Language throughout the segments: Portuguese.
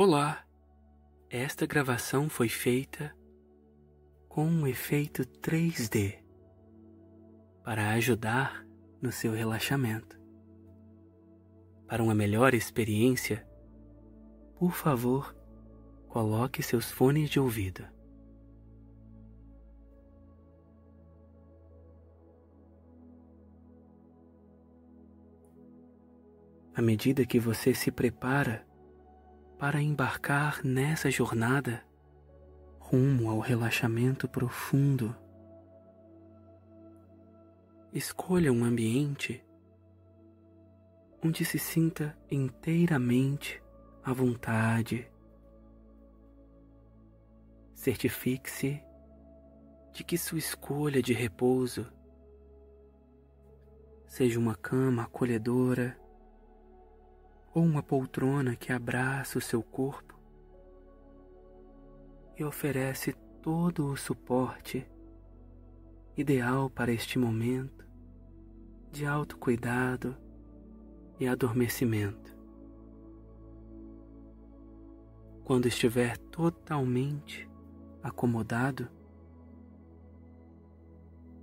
Olá! Esta gravação foi feita com um efeito 3D para ajudar no seu relaxamento. Para uma melhor experiência, por favor, coloque seus fones de ouvido. À medida que você se prepara para embarcar nessa jornada rumo ao relaxamento profundo, escolha um ambiente onde se sinta inteiramente à vontade. Certifique-se de que sua escolha de repouso seja uma cama acolhedora ou uma poltrona que abraça o seu corpo e oferece todo o suporte ideal para este momento de autocuidado e adormecimento. Quando estiver totalmente acomodado,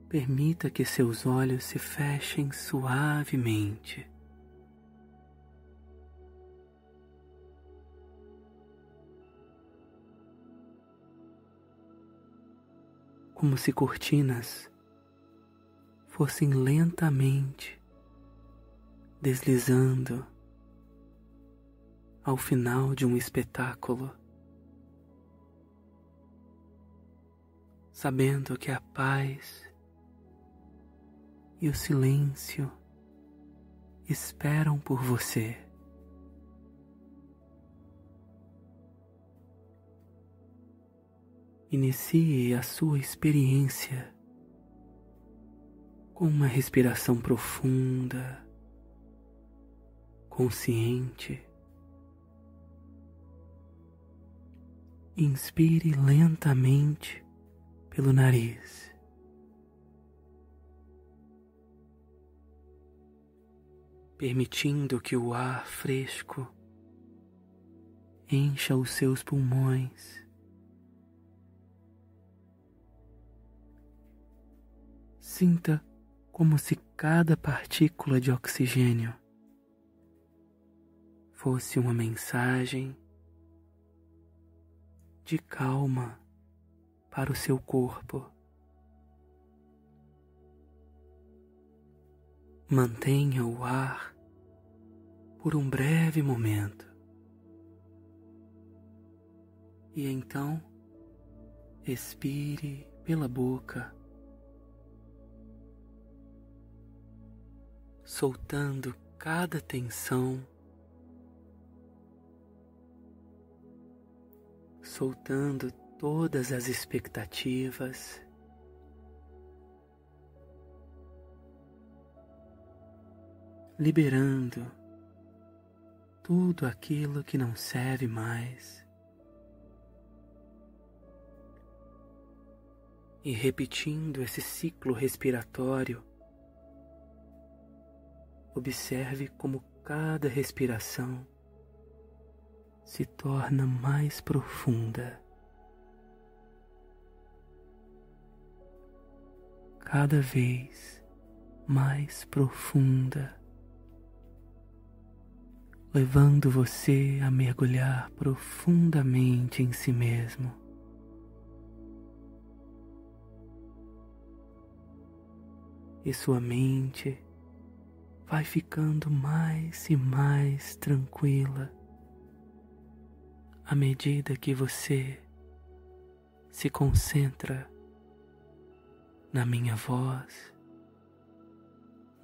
permita que seus olhos se fechem suavemente. Como se cortinas fossem lentamente deslizando ao final de um espetáculo, sabendo que a paz e o silêncio esperam por você. Inicie a sua experiência com uma respiração profunda, consciente. Inspire lentamente pelo nariz. Permitindo que o ar fresco encha os seus pulmões. Sinta como se cada partícula de oxigênio fosse uma mensagem de calma para o seu corpo. Mantenha o ar por um breve momento e então expire pela boca, soltando cada tensão, soltando todas as expectativas. Liberando tudo aquilo que não serve mais. E repetindo esse ciclo respiratório, observe como cada respiração se torna mais profunda. Cada vez mais profunda, levando você a mergulhar profundamente em si mesmo. E sua mente vai ficando mais e mais tranquila à medida que você se concentra na minha voz,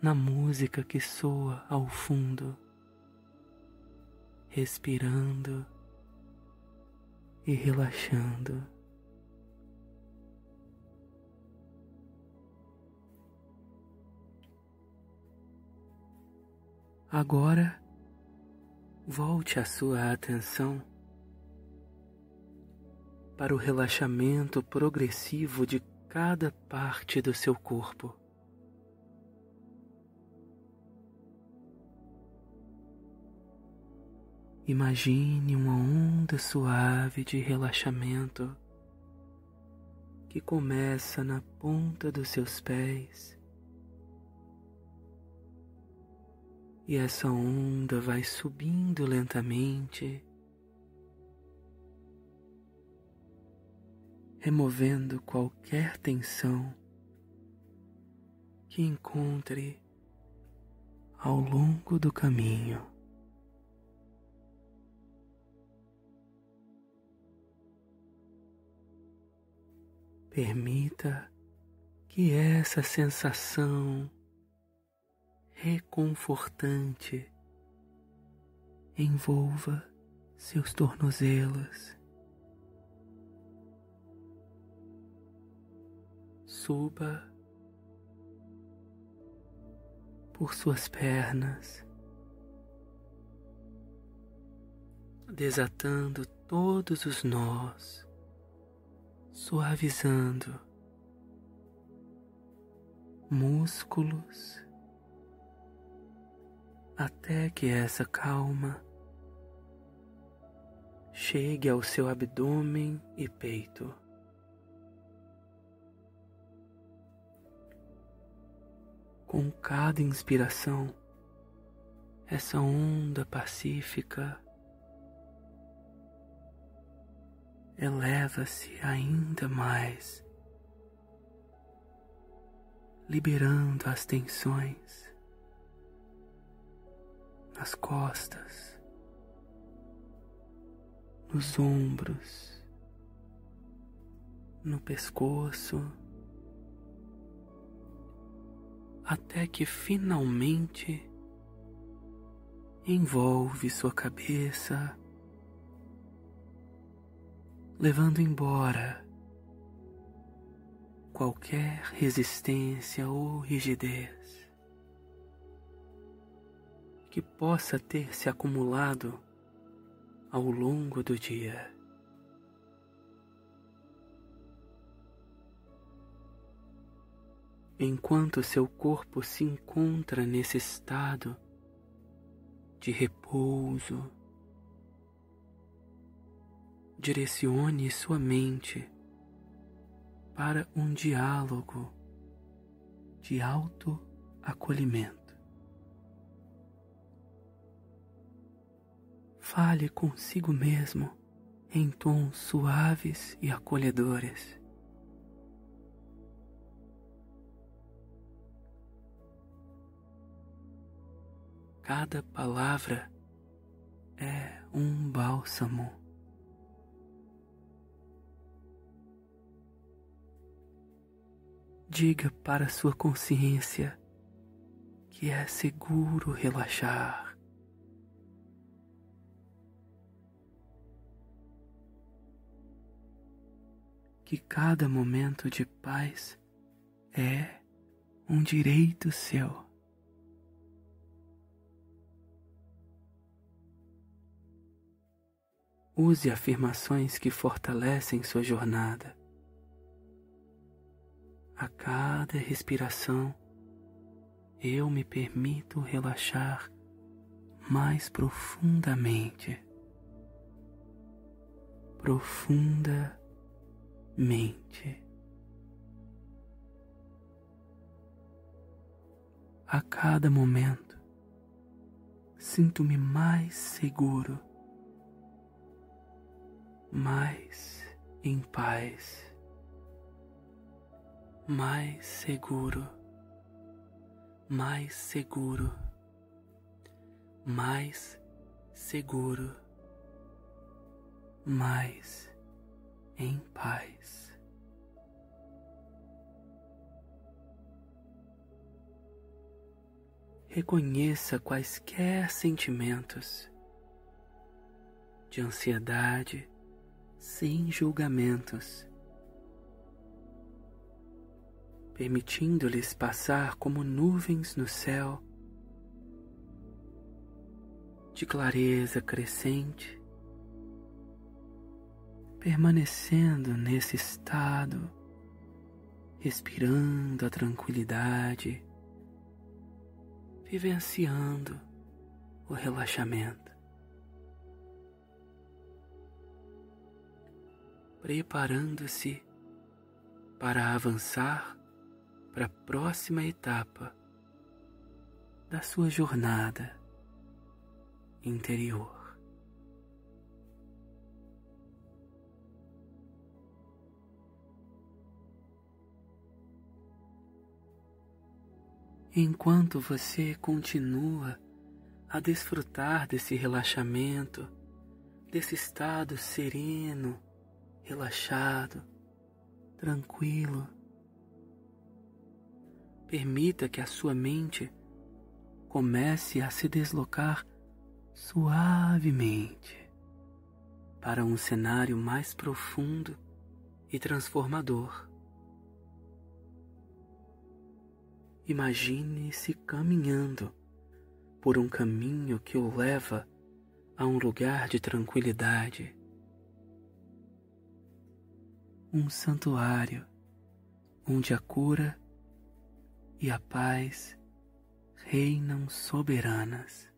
na música que soa ao fundo, respirando e relaxando. Agora, volte a sua atenção para o relaxamento progressivo de cada parte do seu corpo. Imagine uma onda suave de relaxamento que começa na ponta dos seus pés e essa onda vai subindo lentamente, removendo qualquer tensão que encontre ao longo do caminho. Permita que essa sensação reconfortante envolva seus tornozelos. Suba por suas pernas, desatando todos os nós, suavizando músculos até que essa calma chegue ao seu abdômen e peito. Com cada inspiração, essa onda pacífica eleva-se ainda mais, liberando as tensões nas costas, nos ombros, no pescoço, até que finalmente envolve sua cabeça, levando embora qualquer resistência ou rigidez que possa ter se acumulado ao longo do dia. Enquanto seu corpo se encontra nesse estado de repouso, direcione sua mente para um diálogo de autoacolhimento. Fale consigo mesmo em tons suaves e acolhedores. Cada palavra é um bálsamo. Diga para sua consciência que é seguro relaxar. Que cada momento de paz é um direito seu. Use afirmações que fortalecem sua jornada. A cada respiração, eu me permito relaxar mais profundamente. A cada momento, sinto-me mais seguro, mais em paz, mais em paz. Reconheça quaisquer sentimentos de ansiedade sem julgamentos, permitindo-lhes passar como nuvens no céu, de clareza crescente, permanecendo nesse estado, respirando a tranquilidade, vivenciando o relaxamento. preparando-se para avançar para a próxima etapa da sua jornada interior. Enquanto você continua a desfrutar desse relaxamento, desse estado sereno, relaxado, tranquilo, permita que a sua mente comece a se deslocar suavemente para um cenário mais profundo e transformador. Imagine-se caminhando por um caminho que o leva a um lugar de tranquilidade, um santuário onde a cura e a paz reinam soberanas.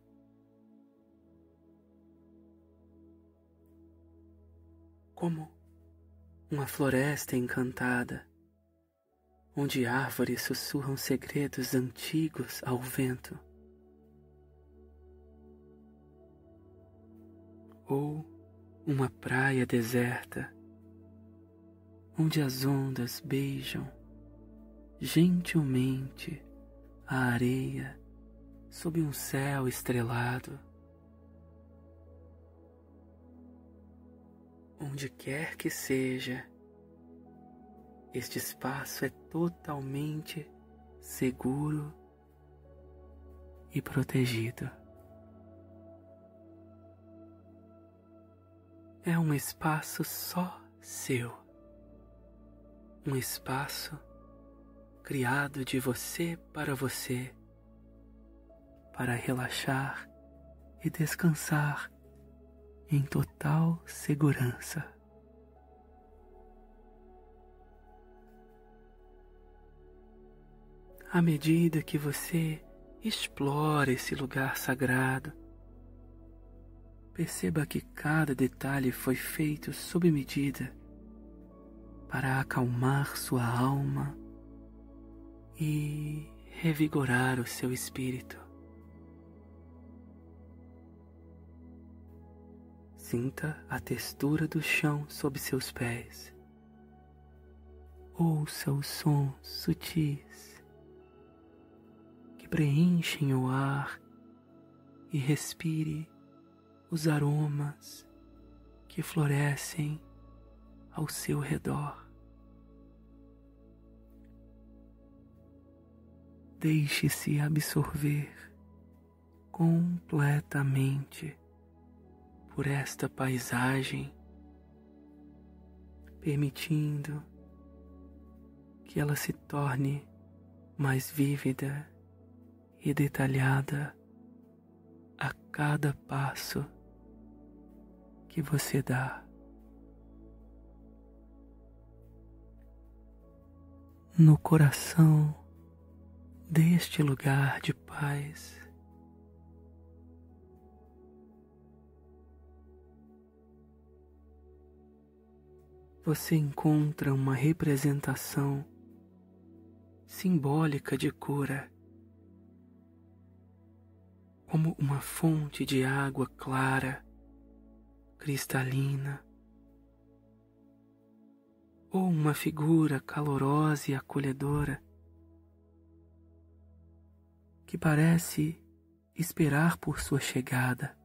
Como uma floresta encantada, onde árvores sussurram segredos antigos ao vento, ou uma praia deserta, onde as ondas beijam gentilmente a areia sob um céu estrelado. Onde quer que seja, este espaço é totalmente seguro e protegido. É um espaço só seu, um espaço criado de você para você, para relaxar e descansar em total segurança. À medida que você explora esse lugar sagrado, perceba que cada detalhe foi feito sob medida para acalmar sua alma e revigorar o seu espírito. Sinta a textura do chão sob seus pés. Ouça os sons sutis que preenchem o ar e respire os aromas que florescem ao seu redor. Deixe-se absorver completamente por esta paisagem, permitindo que ela se torne mais vívida e detalhada a cada passo que você dá. No coração deste lugar de paz, você encontra uma representação simbólica de cura, como uma fonte de água clara, cristalina, ou uma figura calorosa e acolhedora que parece esperar por sua chegada.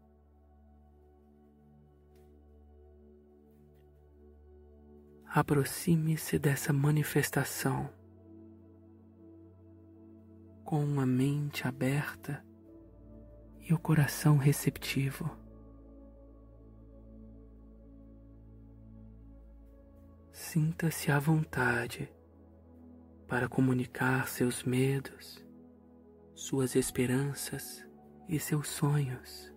Aproxime-se dessa manifestação com uma mente aberta e o coração receptivo. Sinta-se à vontade para comunicar seus medos, suas esperanças e seus sonhos.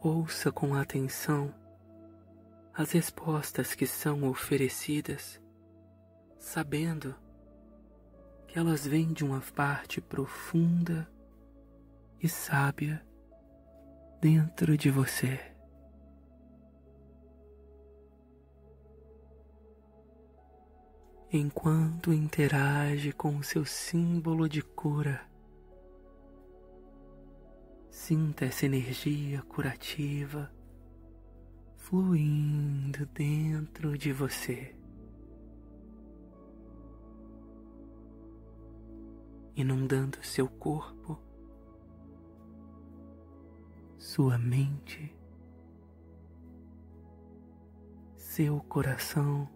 Ouça com atenção as respostas que são oferecidas, sabendo que elas vêm de uma parte profunda e sábia dentro de você. Enquanto interage com o seu símbolo de cura, sinta essa energia curativa fluindo dentro de você. Inundando seu corpo, sua mente, seu coração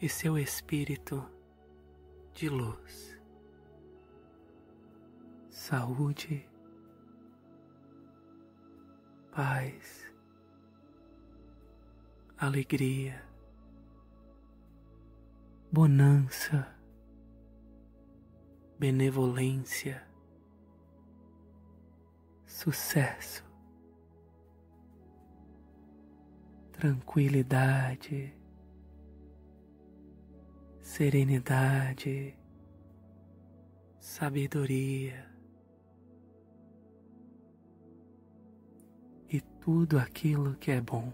e seu espírito de luz, saúde, paz, alegria, bonança, benevolência, sucesso, tranquilidade, serenidade, sabedoria e tudo aquilo que é bom.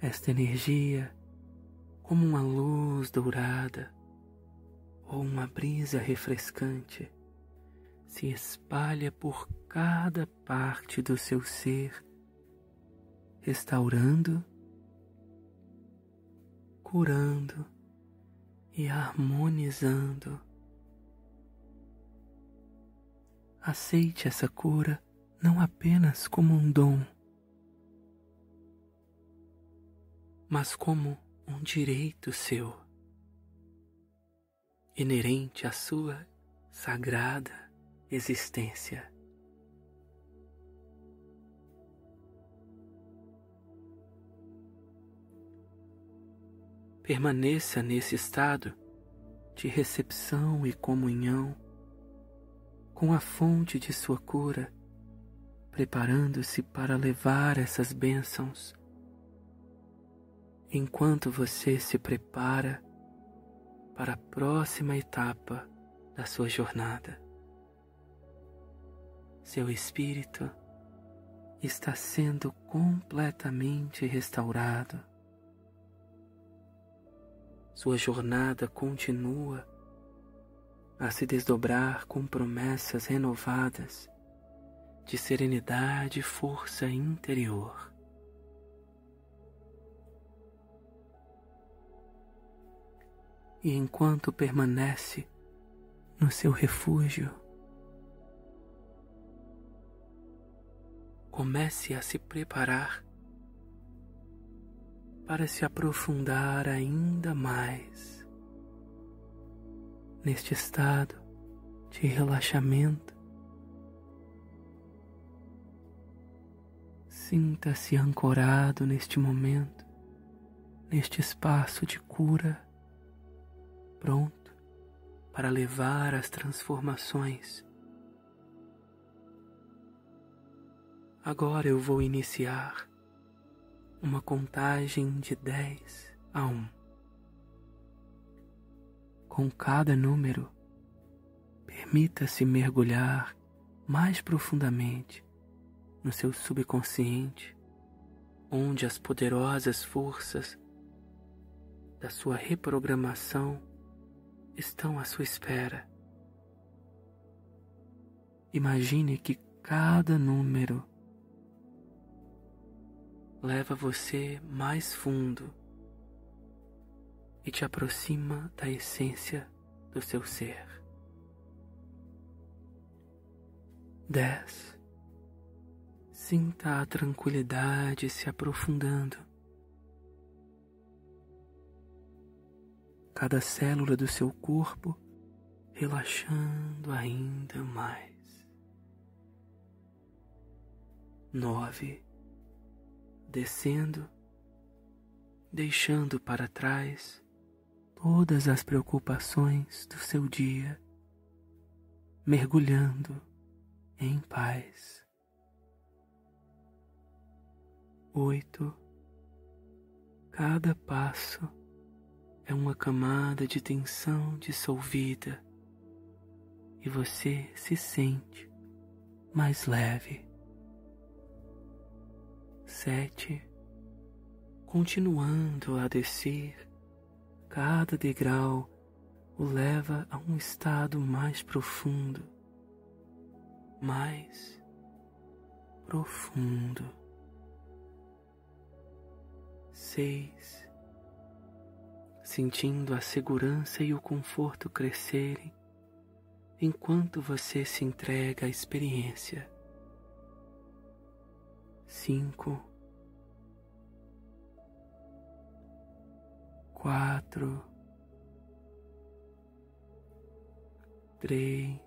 Esta energia, como uma luz dourada ou uma brisa refrescante, se espalha por cada parte do seu ser, restaurando, curando e harmonizando. Aceite essa cura não apenas como um dom, mas como um direito seu, inerente à sua sagrada existência. Permaneça nesse estado de recepção e comunhão com a fonte de sua cura, preparando-se para levar essas bênçãos. Enquanto você se prepara para a próxima etapa da sua jornada, seu espírito está sendo completamente restaurado. Sua jornada continua a se desdobrar com promessas renovadas de serenidade e força interior. E enquanto permanece no seu refúgio, comece a se preparar para se aprofundar ainda mais neste estado de relaxamento. Sinta-se ancorado neste momento, neste espaço de cura, pronto para levar as transformações. Agora eu vou iniciar uma contagem de 10 a 1. Com cada número, permita-se mergulhar mais profundamente no seu subconsciente, onde as poderosas forças da sua reprogramação estão à sua espera. Imagine que cada número leva você mais fundo e te aproxima da essência do seu ser. 10. Sinta a tranquilidade se aprofundando. Cada célula do seu corpo relaxando ainda mais. 9. Descendo, deixando para trás todas as preocupações do seu dia, mergulhando em paz. 8. Cada passo é uma camada de tensão dissolvida e você se sente mais leve. 7. Continuando a descer, cada degrau o leva a um estado mais profundo, mais profundo. 6. Sentindo a segurança e o conforto crescerem enquanto você se entrega à experiência. 5. 4. 3,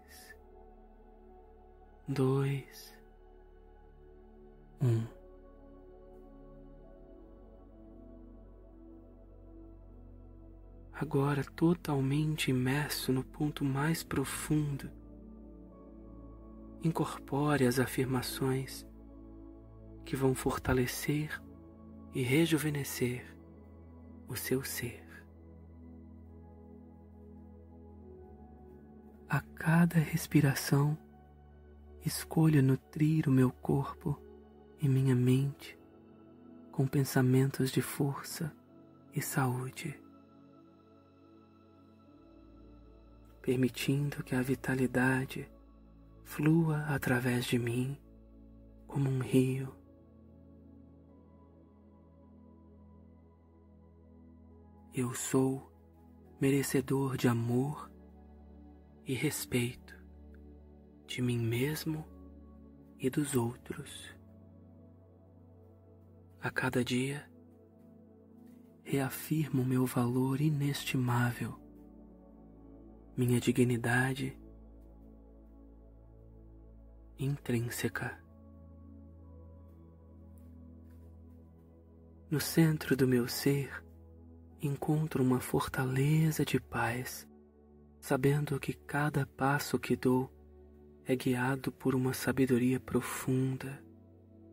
2, 1. Agora totalmente imerso no ponto mais profundo, incorpore as afirmações que vão fortalecer e rejuvenescer o seu ser. A cada respiração, escolho nutrir o meu corpo e minha mente com pensamentos de força e saúde, permitindo que a vitalidade flua através de mim como um rio. Eu sou merecedor de amor e respeito de mim mesmo e dos outros. A cada dia, reafirmo meu valor inestimável, minha dignidade intrínseca. No centro do meu ser, encontro uma fortaleza de paz, sabendo que cada passo que dou é guiado por uma sabedoria profunda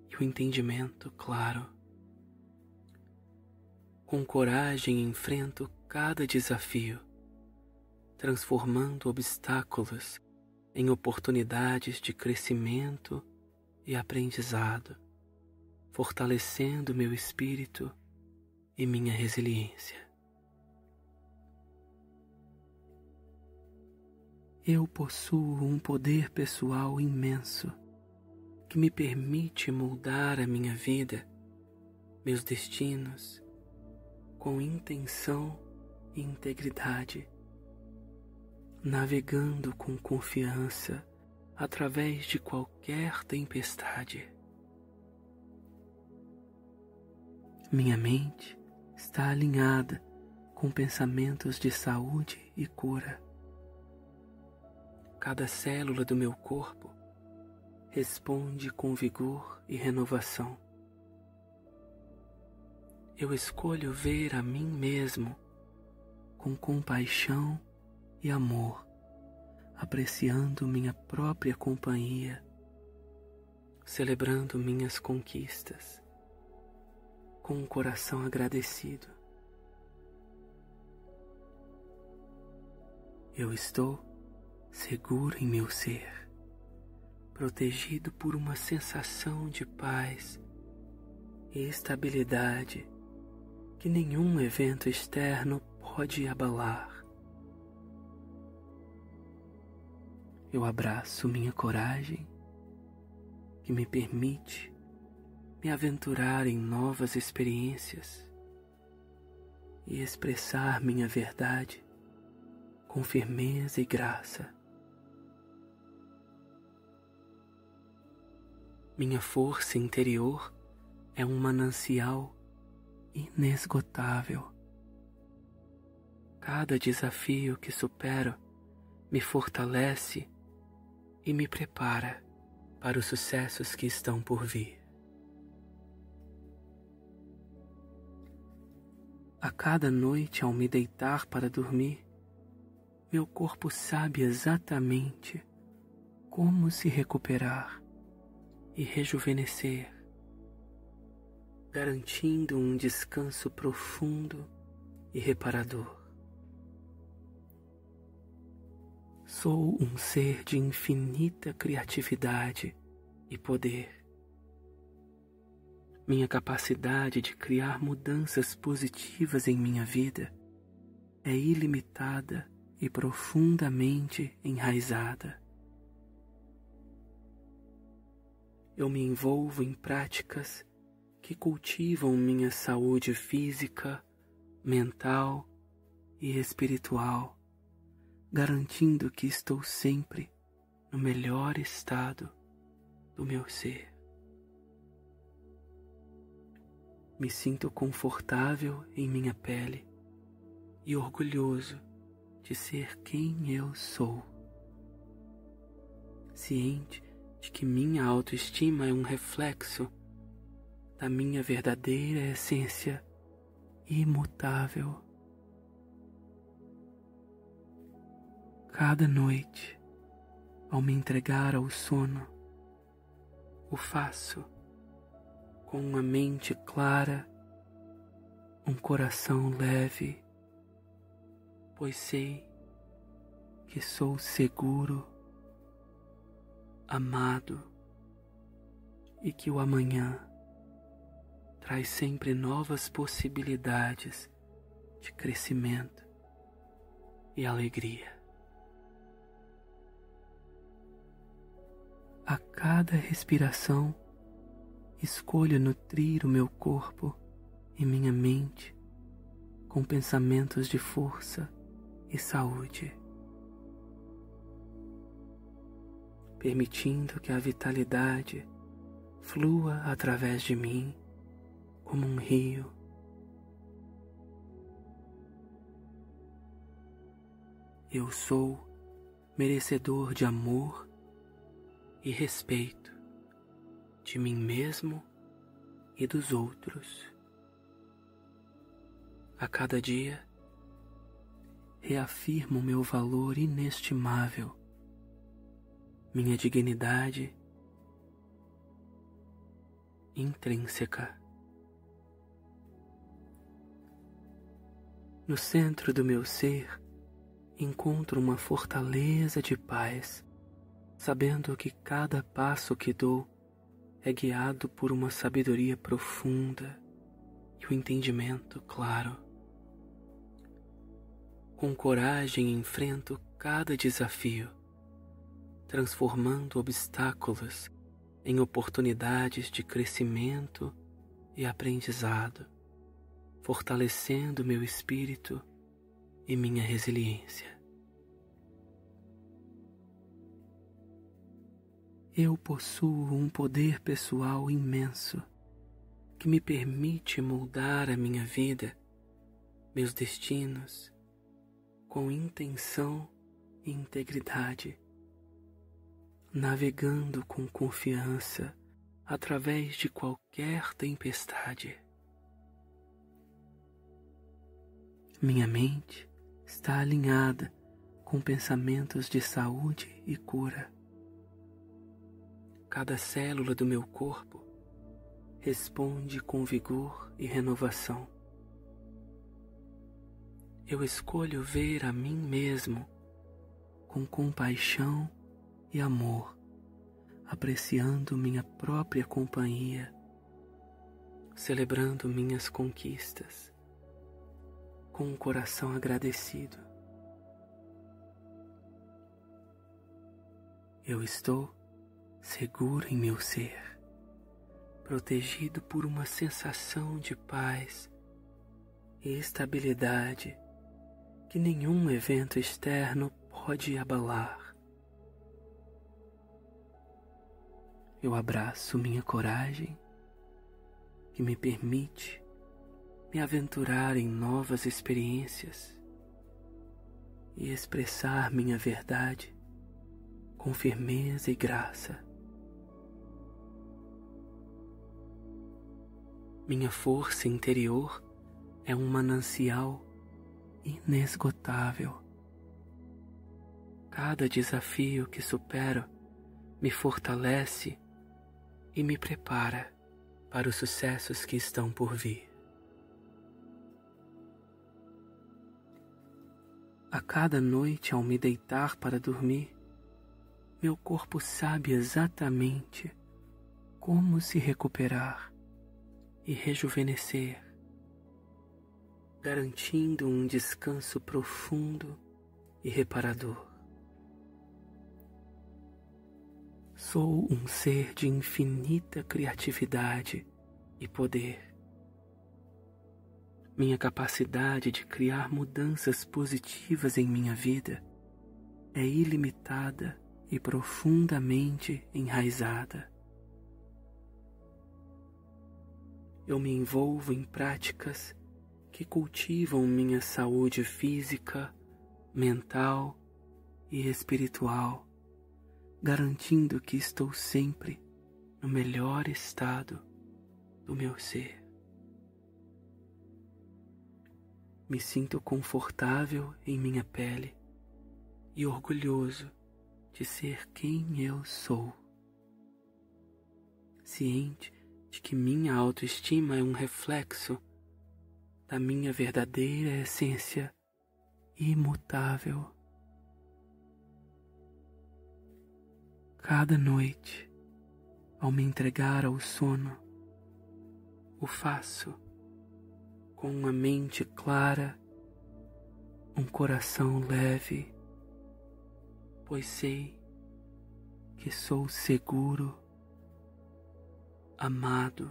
e o entendimento claro. Com coragem enfrento cada desafio, transformando obstáculos em oportunidades de crescimento e aprendizado, fortalecendo meu espírito e minha resiliência. Eu possuo um poder pessoal imenso que me permite moldar a minha vida, meus destinos, com intenção e integridade, navegando com confiança através de qualquer tempestade. Minha mente está alinhada com pensamentos de saúde e cura. Cada célula do meu corpo responde com vigor e renovação. Eu escolho ver a mim mesmo com compaixão e amor, apreciando minha própria companhia, celebrando minhas conquistas com um coração agradecido. Eu estou seguro em meu ser, protegido por uma sensação de paz e estabilidade que nenhum evento externo pode abalar. Eu abraço minha coragem, que me permite me aventurar em novas experiências e expressar minha verdade com firmeza e graça. Minha força interior é um manancial inesgotável. Cada desafio que supero me fortalece e me prepara para os sucessos que estão por vir. A cada noite, ao me deitar para dormir, meu corpo sabe exatamente como se recuperar e rejuvenescer, garantindo um descanso profundo e reparador. Sou um ser de infinita criatividade e poder. Minha capacidade de criar mudanças positivas em minha vida é ilimitada e profundamente enraizada. Eu me envolvo em práticas que cultivam minha saúde física, mental e espiritual, garantindo que estou sempre no melhor estado do meu ser. Me sinto confortável em minha pele e orgulhoso de ser quem eu sou, ciente de que minha autoestima é um reflexo da minha verdadeira essência imutável. Cada noite, ao me entregar ao sono, o faço com uma mente clara, um coração leve, pois sei que sou seguro, amado, e que o amanhã traz sempre novas possibilidades de crescimento e alegria. A cada respiração, escolho nutrir o meu corpo e minha mente com pensamentos de força e saúde, permitindo que a vitalidade flua através de mim como um rio. Eu sou merecedor de amor e respeito de mim mesmo e dos outros. A cada dia, reafirmo meu valor inestimável, minha dignidade intrínseca. No centro do meu ser, encontro uma fortaleza de paz, sabendo que cada passo que dou é guiado por uma sabedoria profunda e o entendimento claro. Com coragem enfrento cada desafio, transformando obstáculos em oportunidades de crescimento e aprendizado, fortalecendo meu espírito e minha resiliência. Eu possuo um poder pessoal imenso que me permite moldar a minha vida, meus destinos, com intenção e integridade, navegando com confiança através de qualquer tempestade. Minha mente está alinhada com pensamentos de saúde e cura. Cada célula do meu corpo responde com vigor e renovação. Eu escolho ver a mim mesmo com compaixão e amor, apreciando minha própria companhia, celebrando minhas conquistas com um coração agradecido. Eu estou seguro em meu ser, protegido por uma sensação de paz e estabilidade que nenhum evento externo pode abalar. Eu abraço minha coragem, que me permite me aventurar em novas experiências e expressar minha verdade com firmeza e graça. Minha força interior é um manancial inesgotável. Cada desafio que supero me fortalece e me prepara para os sucessos que estão por vir. A cada noite ao me deitar para dormir, meu corpo sabe exatamente como se recuperar e rejuvenescer, garantindo um descanso profundo e reparador. Sou um ser de infinita criatividade e poder. Minha capacidade de criar mudanças positivas em minha vida é ilimitada e profundamente enraizada. Eu me envolvo em práticas que cultivam minha saúde física, mental e espiritual, garantindo que estou sempre no melhor estado do meu ser. Me sinto confortável em minha pele e orgulhoso de ser quem eu sou, ciente de que minha autoestima é um reflexo da minha verdadeira essência imutável. Cada noite, ao me entregar ao sono, o faço com uma mente clara, um coração leve, pois sei que sou seguro, amado,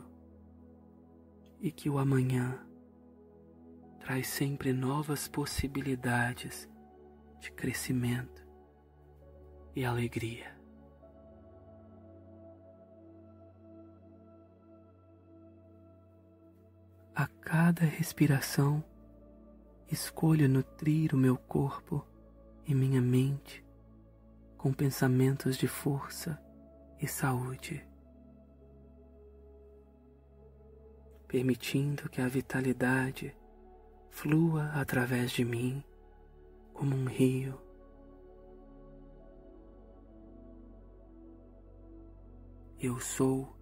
e que o amanhã traz sempre novas possibilidades de crescimento e alegria. A cada respiração, escolho nutrir o meu corpo e minha mente com pensamentos de força e saúde, permitindo que a vitalidade flua através de mim como um rio. Eu sou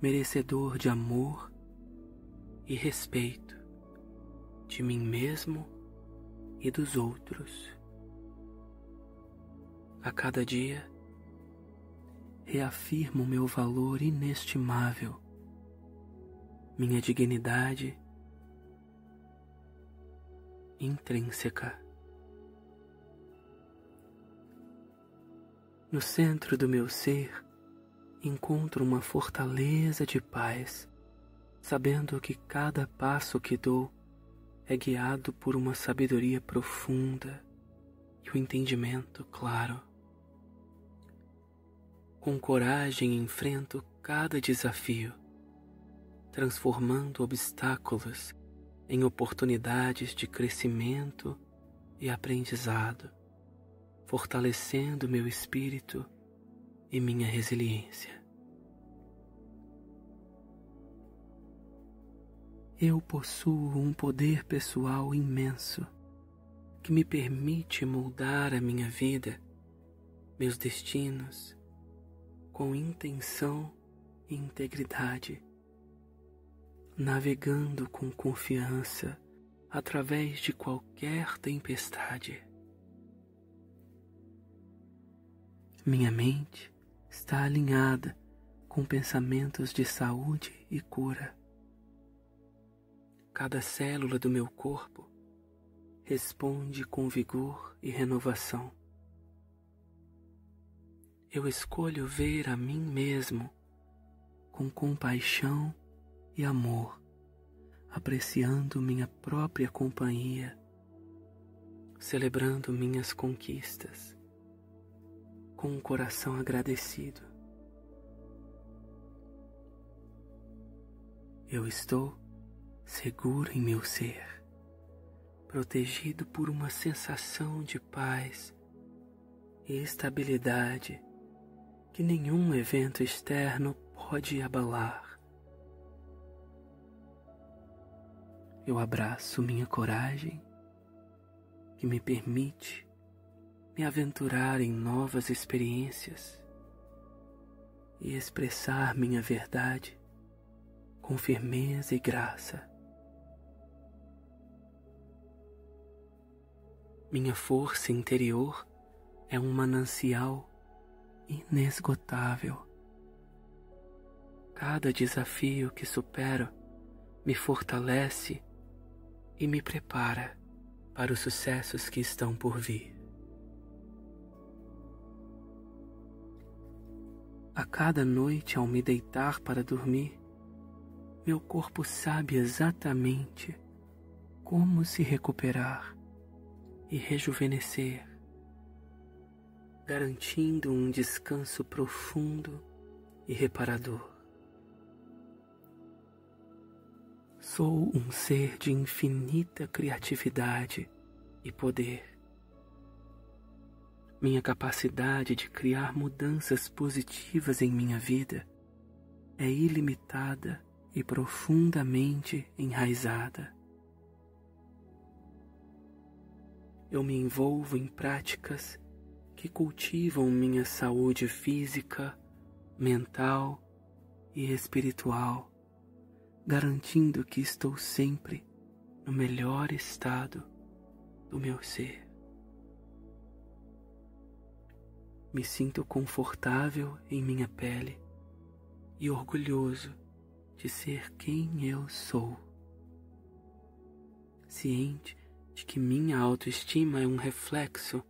merecedor de amor e respeito de mim mesmo e dos outros. A cada dia, reafirmo meu valor inestimável, minha dignidade intrínseca. No centro do meu ser, encontro uma fortaleza de paz, sabendo que cada passo que dou é guiado por uma sabedoria profunda e um entendimento claro. Com coragem enfrento cada desafio, transformando obstáculos em oportunidades de crescimento e aprendizado, fortalecendo meu espírito e minha resiliência. Eu possuo um poder pessoal imenso que me permite moldar a minha vida, meus destinos, com intenção e integridade, navegando com confiança através de qualquer tempestade. Minha mente está alinhada com pensamentos de saúde e cura. Cada célula do meu corpo responde com vigor e renovação. Eu escolho ver a mim mesmo com compaixão e amor, apreciando minha própria companhia, celebrando minhas conquistas com um coração agradecido. Eu estou seguro em meu ser, protegido por uma sensação de paz e estabilidade que nenhum evento externo pode abalar. Eu abraço minha coragem, que me permite me aventurar em novas experiências e expressar minha verdade com firmeza e graça. Minha força interior é um manancial inesgotável. Cada desafio que supero me fortalece e me prepara para os sucessos que estão por vir. A cada noite ao me deitar para dormir, meu corpo sabe exatamente como se recuperar e rejuvenescer, garantindo um descanso profundo e reparador. Sou um ser de infinita criatividade e poder. Minha capacidade de criar mudanças positivas em minha vida é ilimitada e profundamente enraizada. Eu me envolvo em práticas que cultivam minha saúde física, mental e espiritual, garantindo que estou sempre no melhor estado do meu ser. Me sinto confortável em minha pele e orgulhoso de ser quem eu sou, ciente de que minha autoestima é um reflexo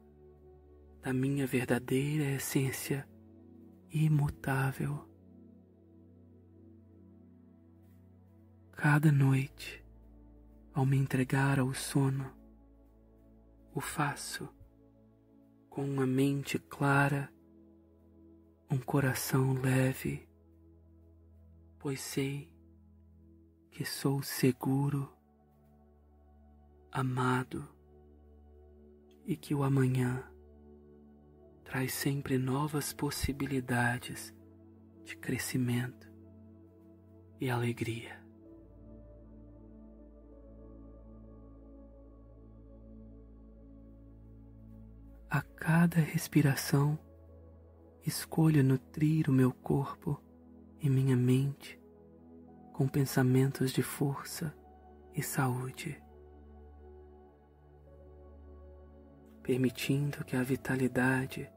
da minha verdadeira essência imutável. Cada noite, ao me entregar ao sono, o faço com uma mente clara, um coração leve, pois sei que sou seguro, amado e que o amanhã traz sempre novas possibilidades de crescimento e alegria. A cada respiração, escolho nutrir o meu corpo e minha mente com pensamentos de força e saúde, permitindo que a vitalidade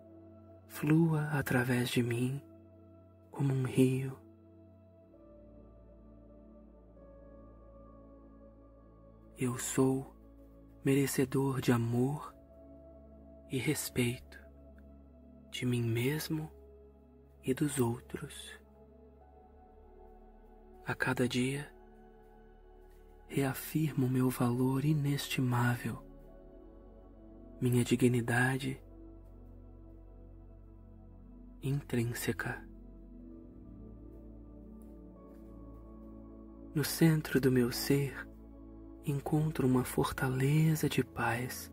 flua através de mim como um rio. Eu sou merecedor de amor e respeito de mim mesmo e dos outros. A cada dia, reafirmo meu valor inestimável, minha dignidade intrínseca. No centro do meu ser, encontro uma fortaleza de paz,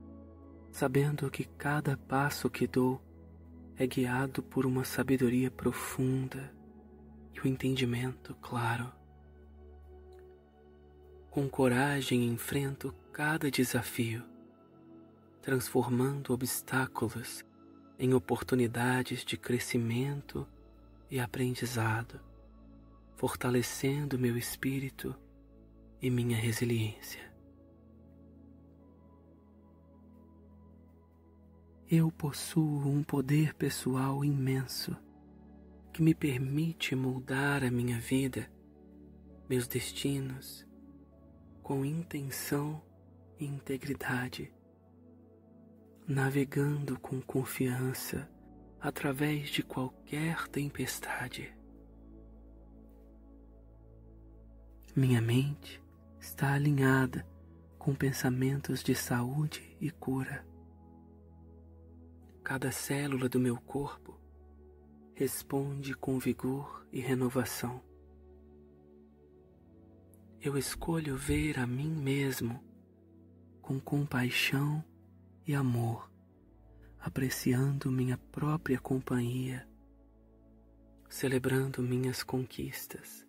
sabendo que cada passo que dou é guiado por uma sabedoria profunda e o entendimento claro. Com coragem enfrento cada desafio, transformando obstáculos em oportunidades de crescimento e aprendizado, fortalecendo meu espírito e minha resiliência. Eu possuo um poder pessoal imenso que me permite moldar a minha vida, meus destinos, com intenção e integridade, navegando com confiança através de qualquer tempestade. Minha mente está alinhada com pensamentos de saúde e cura. Cada célula do meu corpo responde com vigor e renovação. Eu escolho ver a mim mesmo com compaixão e amor, apreciando minha própria companhia, celebrando minhas conquistas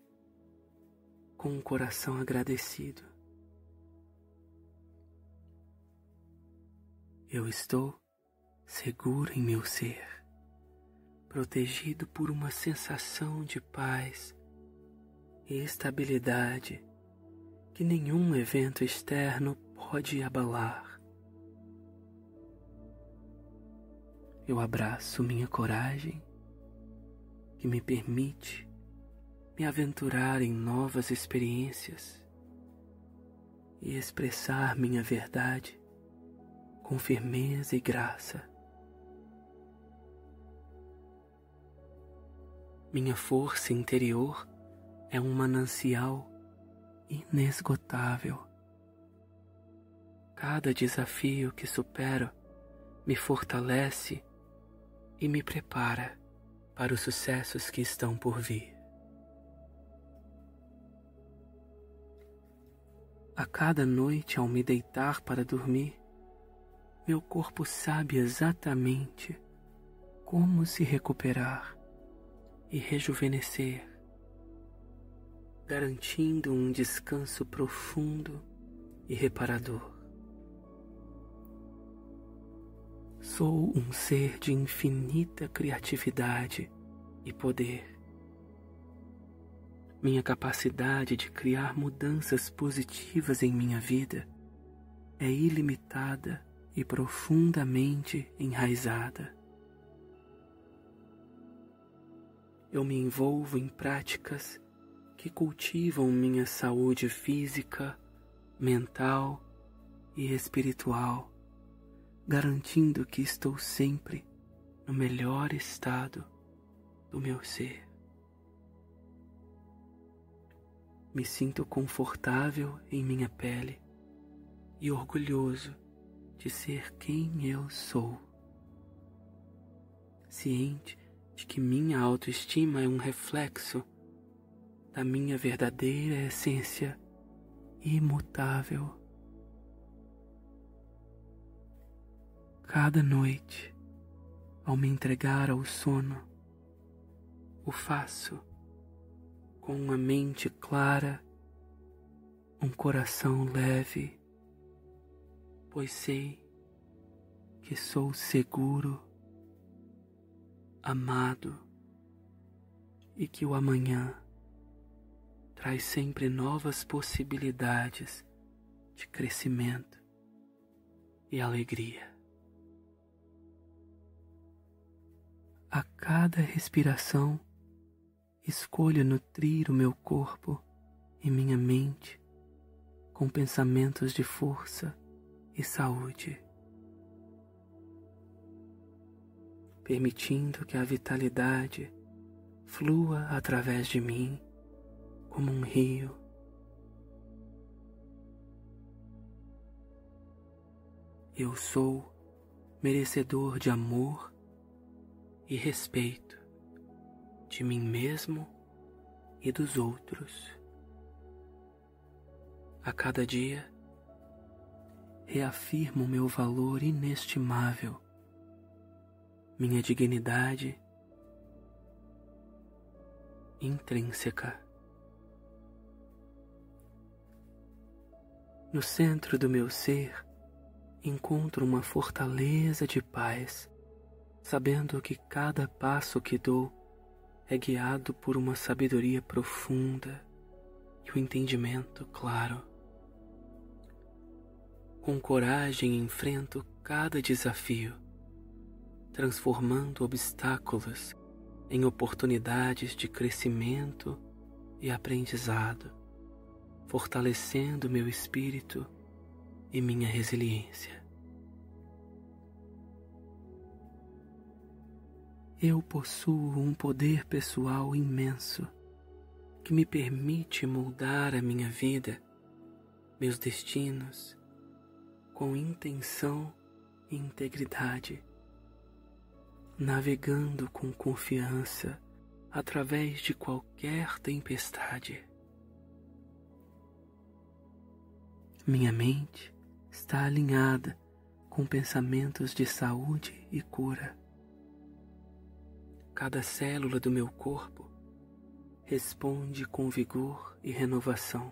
com um coração agradecido. Eu estou seguro em meu ser, protegido por uma sensação de paz e estabilidade que nenhum evento externo pode abalar. eu abraço minha coragem, que me permite me aventurar em novas experiências e expressar minha verdade com firmeza e graça. Minha força interior é um manancial inesgotável. Cada desafio que supero me fortalece e me prepara para os sucessos que estão por vir. A cada noite ao me deitar para dormir, meu corpo sabe exatamente como se recuperar e rejuvenescer, garantindo um descanso profundo e reparador. Sou um ser de infinita criatividade e poder. Minha capacidade de criar mudanças positivas em minha vida é ilimitada e profundamente enraizada. Eu me envolvo em práticas que cultivam minha saúde física, mental e espiritual, garantindo que estou sempre no melhor estado do meu ser. Me sinto confortável em minha pele e orgulhoso de ser quem eu sou, ciente de que minha autoestima é um reflexo da minha verdadeira essência imutável. Cada noite, ao me entregar ao sono, o faço com uma mente clara, um coração leve, pois sei que sou seguro, amado e que o amanhã traz sempre novas possibilidades de crescimento e alegria. A cada respiração, escolho nutrir o meu corpo e minha mente com pensamentos de força e saúde, permitindo que a vitalidade flua através de mim como um rio. Eu sou merecedor de amor e respeito de mim mesmo e dos outros. A cada dia, reafirmo meu valor inestimável, minha dignidade intrínseca. No centro do meu ser, encontro uma fortaleza de paz, sabendo que cada passo que dou é guiado por uma sabedoria profunda e um entendimento claro. Com coragem enfrento cada desafio, transformando obstáculos em oportunidades de crescimento e aprendizado, fortalecendo meu espírito e minha resiliência. Eu possuo um poder pessoal imenso que me permite moldar a minha vida, meus destinos, com intenção e integridade, navegando com confiança através de qualquer tempestade. Minha mente está alinhada com pensamentos de saúde e cura. Cada célula do meu corpo responde com vigor e renovação.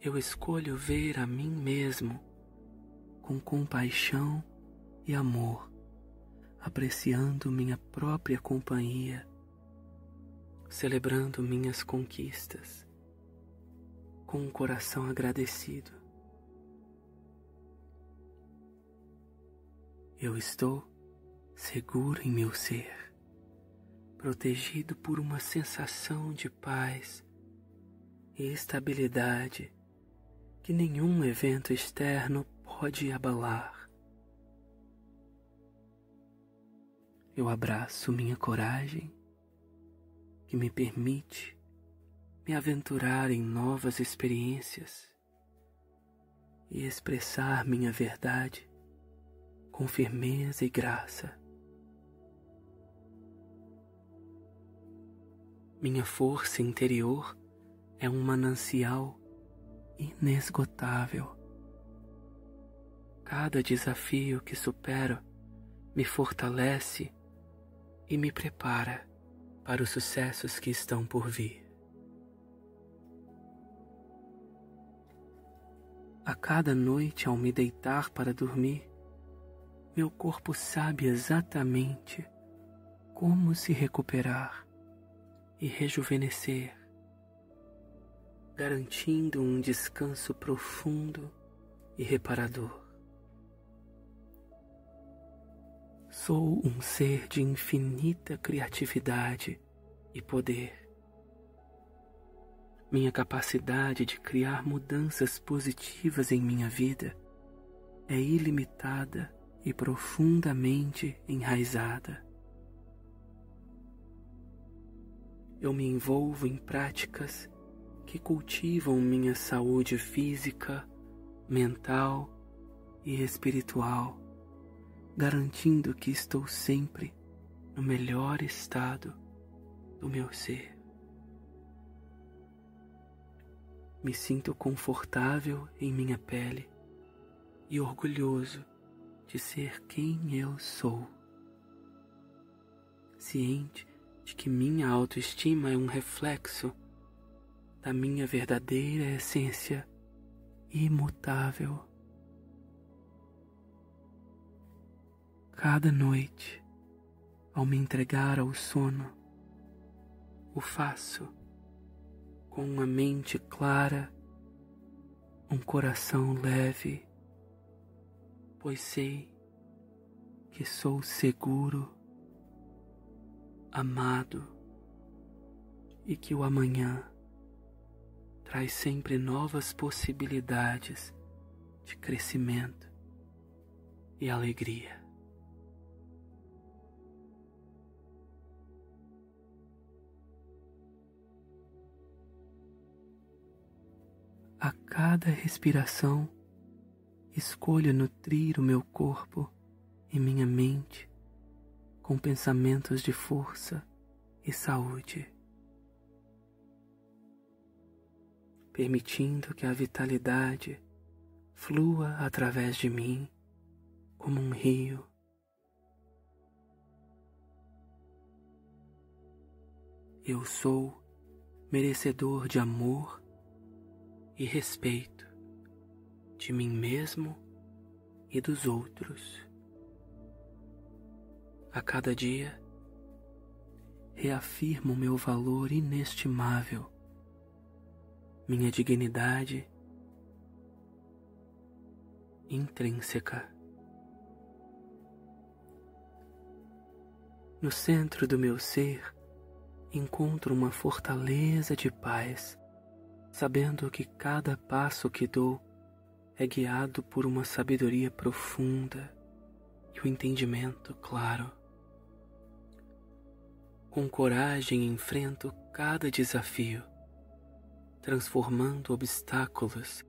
Eu escolho ver a mim mesmo com compaixão e amor, apreciando minha própria companhia, celebrando minhas conquistas com um coração agradecido. Eu estou seguro em meu ser, protegido por uma sensação de paz e estabilidade que nenhum evento externo pode abalar. Eu abraço minha coragem, que me permite me aventurar em novas experiências e expressar minha verdade com firmeza e graça. Minha força interior é um manancial inesgotável. Cada desafio que supero me fortalece e me prepara para os sucessos que estão por vir. A cada noite, ao me deitar para dormir, meu corpo sabe exatamente como se recuperar e rejuvenescer, garantindo um descanso profundo e reparador. Sou um ser de infinita criatividade e poder. Minha capacidade de criar mudanças positivas em minha vida é ilimitada e profundamente enraizada. Eu me envolvo em práticas que cultivam minha saúde física, mental e espiritual, garantindo que estou sempre no melhor estado do meu ser. Me sinto confortável em minha pele e orgulhoso de ser quem eu sou, ciente de que minha autoestima é um reflexo da minha verdadeira essência imutável. Cada noite, ao me entregar ao sono, o faço com uma mente clara, um coração leve, pois sei que sou seguro, amado e que o amanhã traz sempre novas possibilidades de crescimento e alegria. A cada respiração, escolho nutrir o meu corpo e minha mente com pensamentos de força e saúde, permitindo que a vitalidade flua através de mim como um rio. Eu sou merecedor de amor e respeito de mim mesmo e dos outros. A cada dia, reafirmo meu valor inestimável, minha dignidade intrínseca. No centro do meu ser, encontro uma fortaleza de paz, sabendo que cada passo que dou é guiado por uma sabedoria profunda e um entendimento claro. Com coragem enfrento cada desafio, transformando obstáculos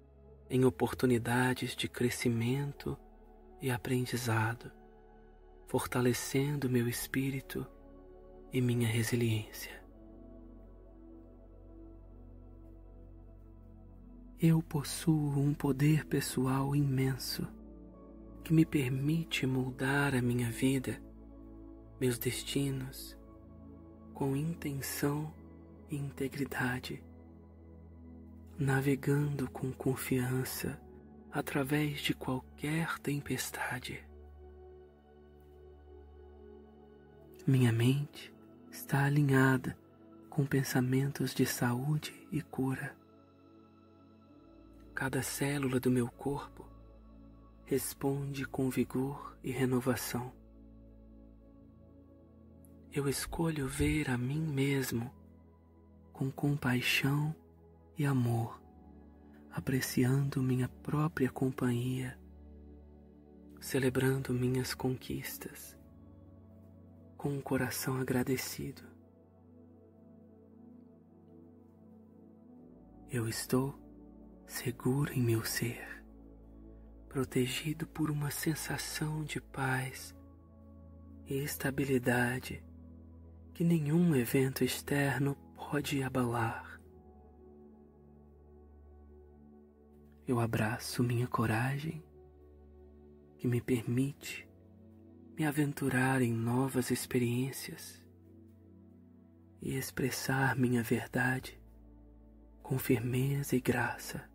em oportunidades de crescimento e aprendizado, fortalecendo meu espírito e minha resiliência. Eu possuo um poder pessoal imenso que me permite moldar a minha vida, meus destinos, com intenção e integridade, navegando com confiança através de qualquer tempestade. Minha mente está alinhada com pensamentos de saúde e cura. Cada célula do meu corpo responde com vigor e renovação. Eu escolho ver a mim mesmo com compaixão e amor, apreciando minha própria companhia, celebrando minhas conquistas, com um coração agradecido. Eu estou seguro em meu ser, protegido por uma sensação de paz e estabilidade que nenhum evento externo pode abalar. Eu abraço minha coragem, que me permite me aventurar em novas experiências e expressar minha verdade com firmeza e graça.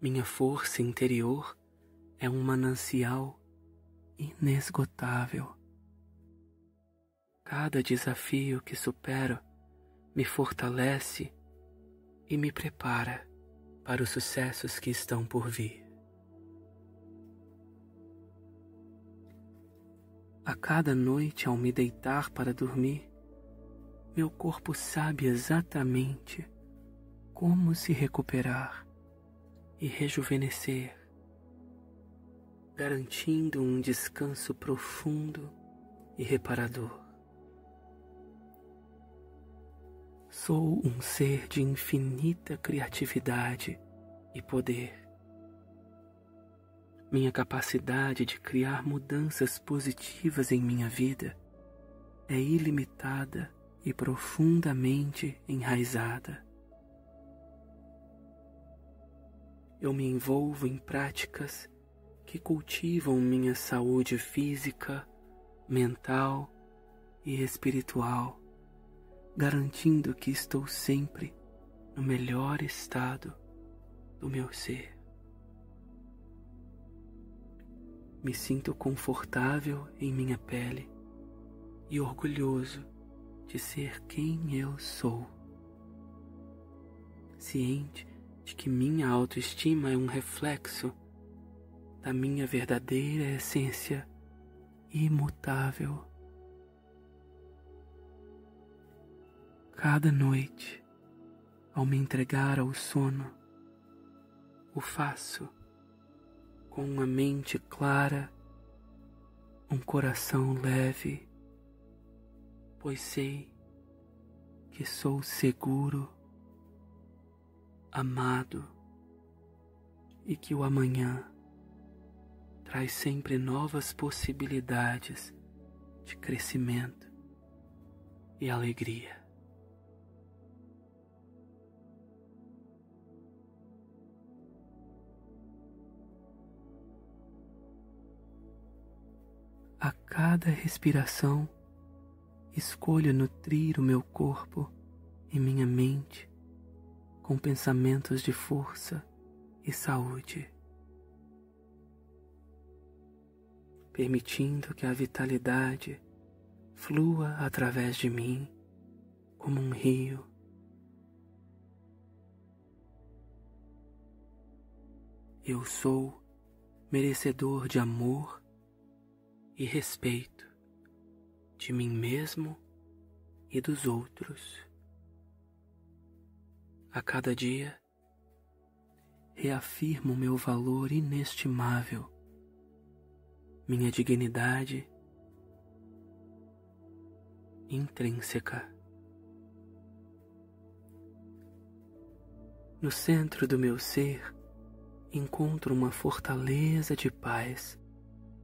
Minha força interior é um manancial inesgotável. Cada desafio que supero me fortalece e me prepara para os sucessos que estão por vir. A cada noite, ao me deitar para dormir, meu corpo sabe exatamente como se recuperar e rejuvenescer, garantindo um descanso profundo e reparador. Sou um ser de infinita criatividade e poder. Minha capacidade de criar mudanças positivas em minha vida é ilimitada e profundamente enraizada. Eu me envolvo em práticas que cultivam minha saúde física, mental e espiritual, garantindo que estou sempre no melhor estado do meu ser. Me sinto confortável em minha pele e orgulhoso de ser quem eu sou, ciente de que minha autoestima é um reflexo da minha verdadeira essência imutável. Cada noite, ao me entregar ao sono, o faço com uma mente clara, um coração leve, pois sei que sou seguro, amado e que o amanhã traz sempre novas possibilidades de crescimento e alegria. A cada respiração, escolho nutrir o meu corpo e minha mente com pensamentos de força e saúde, permitindo que a vitalidade flua através de mim como um rio. Eu sou merecedor de amor e respeito de mim mesmo e dos outros. A cada dia, reafirmo meu valor inestimável, minha dignidade intrínseca. No centro do meu ser, encontro uma fortaleza de paz,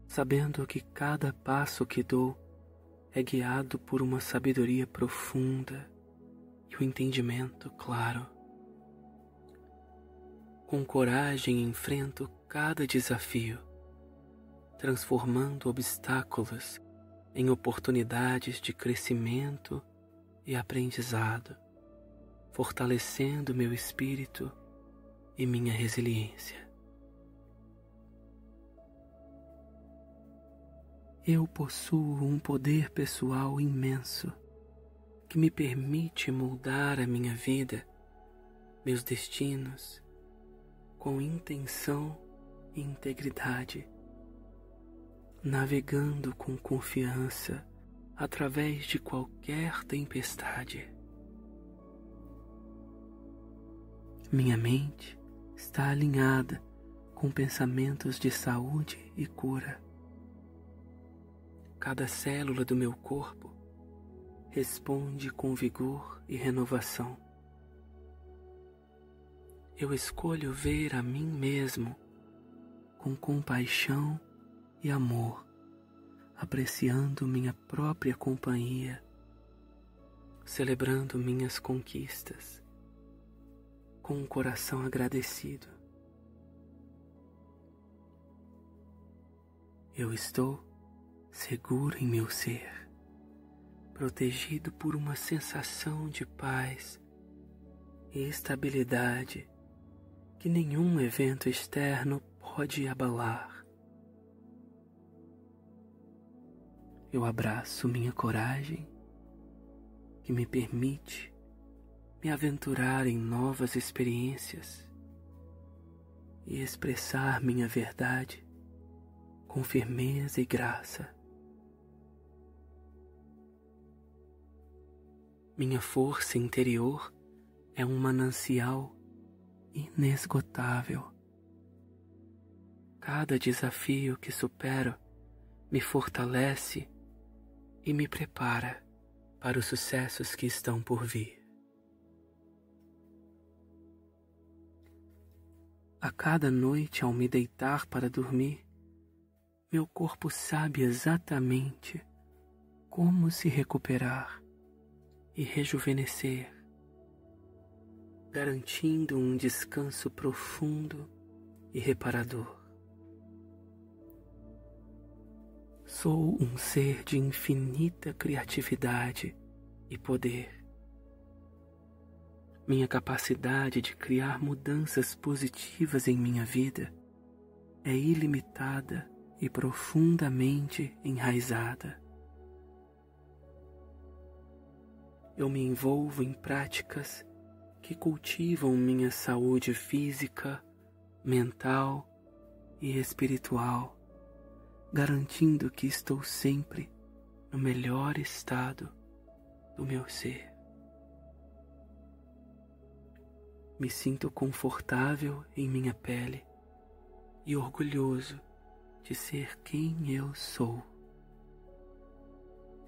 sabendo que cada passo que dou é guiado por uma sabedoria profunda e o entendimento claro. Com coragem enfrento cada desafio, transformando obstáculos em oportunidades de crescimento e aprendizado, fortalecendo meu espírito e minha resiliência. Eu possuo um poder pessoal imenso que me permite moldar a minha vida, meus destinos com intenção e integridade, navegando com confiança através de qualquer tempestade. Minha mente está alinhada com pensamentos de saúde e cura. Cada célula do meu corpo responde com vigor e renovação. Eu escolho ver a mim mesmo com compaixão e amor, apreciando minha própria companhia, celebrando minhas conquistas, com um coração agradecido. Eu estou seguro em meu ser, protegido por uma sensação de paz e estabilidade que nenhum evento externo pode abalar. Eu abraço minha coragem, que me permite me aventurar em novas experiências e expressar minha verdade com firmeza e graça. Minha força interior é um manancial inesgotável. Cada desafio que supero me fortalece e me prepara para os sucessos que estão por vir. A cada noite, ao me deitar para dormir, meu corpo sabe exatamente como se recuperar e rejuvenescer, garantindo um descanso profundo e reparador. Sou um ser de infinita criatividade e poder. Minha capacidade de criar mudanças positivas em minha vida é ilimitada e profundamente enraizada. Eu me envolvo em práticas que cultivam minha saúde física, mental e espiritual, garantindo que estou sempre no melhor estado do meu ser. Me sinto confortável em minha pele e orgulhoso de ser quem eu sou,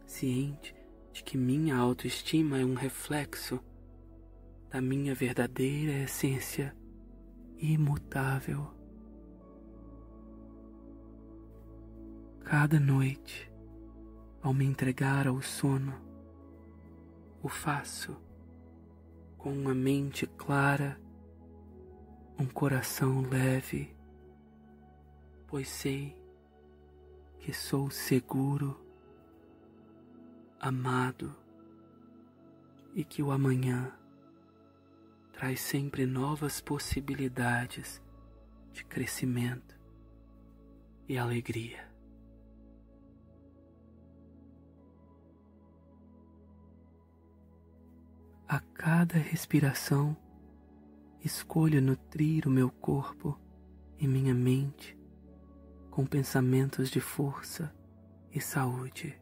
ciente de que minha autoestima é um reflexo da minha verdadeira essência imutável. Cada noite, ao me entregar ao sono, o faço com uma mente clara, um coração leve, pois sei que sou seguro, amado e que o amanhã traz sempre novas possibilidades de crescimento e alegria. A cada respiração, escolho nutrir o meu corpo e minha mente com pensamentos de força e saúde,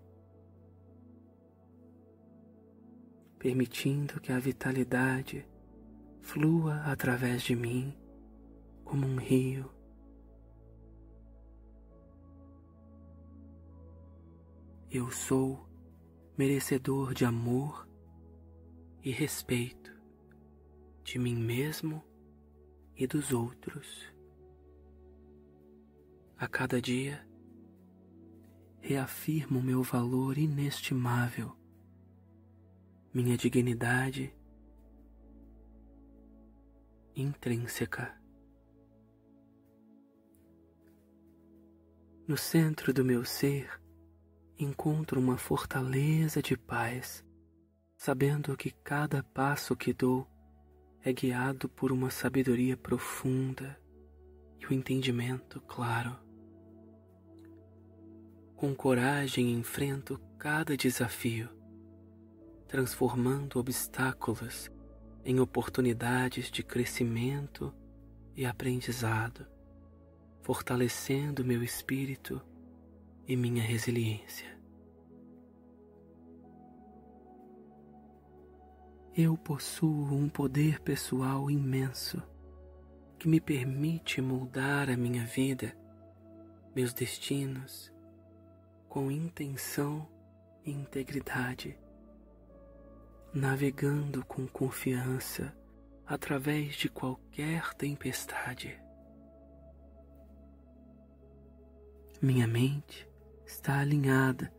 permitindo que a vitalidade flua através de mim como um rio. Eu sou merecedor de amor e respeito de mim mesmo e dos outros. A cada dia, reafirmo meu valor inestimável, minha dignidade intrínseca. No centro do meu ser, encontro uma fortaleza de paz, sabendo que cada passo que dou é guiado por uma sabedoria profunda e um entendimento claro. Com coragem enfrento cada desafio, transformando obstáculos em oportunidades de crescimento e aprendizado, fortalecendo meu espírito e minha resiliência. Eu possuo um poder pessoal imenso que me permite moldar a minha vida, meus destinos, com intenção e integridade, navegando com confiança através de qualquer tempestade. Minha mente está alinhada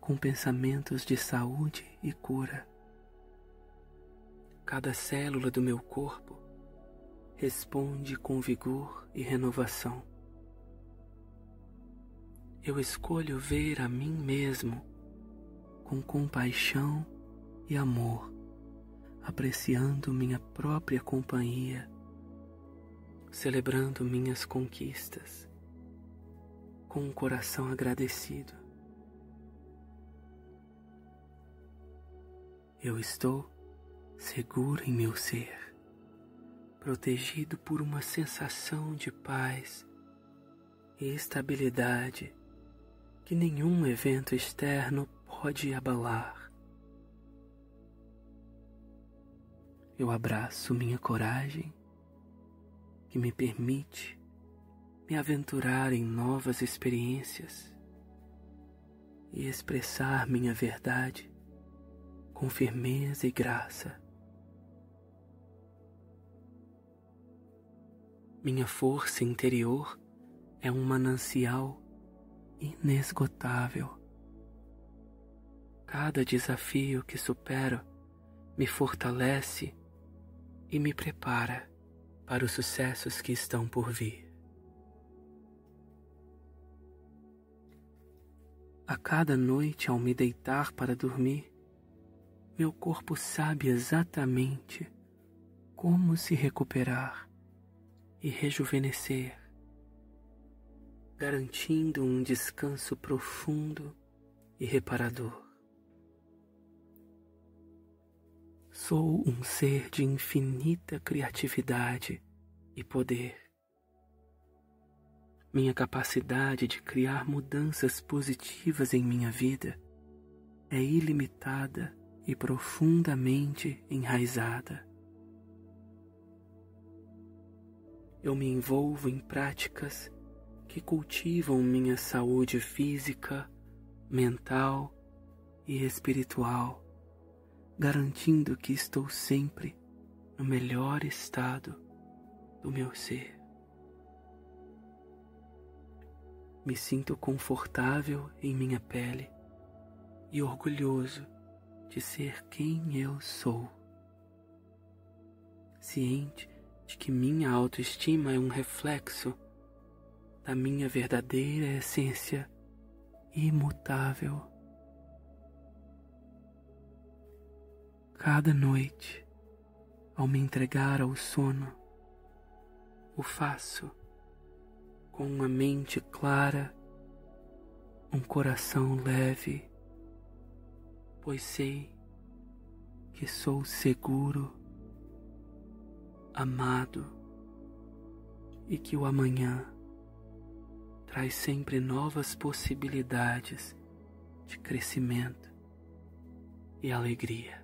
com pensamentos de saúde e cura. Cada célula do meu corpo responde com vigor e renovação. Eu escolho ver a mim mesmo com compaixão e amor, apreciando minha própria companhia, celebrando minhas conquistas, com um coração agradecido. Eu estou seguro em meu ser, protegido por uma sensação de paz e estabilidade que nenhum evento externo pode abalar. Eu abraço minha coragem, que me permite me aventurar em novas experiências e expressar minha verdade com firmeza e graça. Minha força interior é um manancial inesgotável. Cada desafio que supero me fortalece e me prepara para os sucessos que estão por vir. A cada noite, ao me deitar para dormir, meu corpo sabe exatamente como se recuperar e rejuvenescer, garantindo um descanso profundo e reparador. Sou um ser de infinita criatividade e poder. Minha capacidade de criar mudanças positivas em minha vida é ilimitada e profundamente enraizada. Eu me envolvo em práticas que cultivam minha saúde física, mental e espiritual, garantindo que estou sempre no melhor estado do meu ser. Me sinto confortável em minha pele e orgulhoso de ser quem eu sou, ciente de que minha autoestima é um reflexo da minha verdadeira essência imutável. Cada noite, ao me entregar ao sono, o faço com uma mente clara, um coração leve, pois sei que sou seguro, amado e que o amanhã traz sempre novas possibilidades de crescimento e alegria.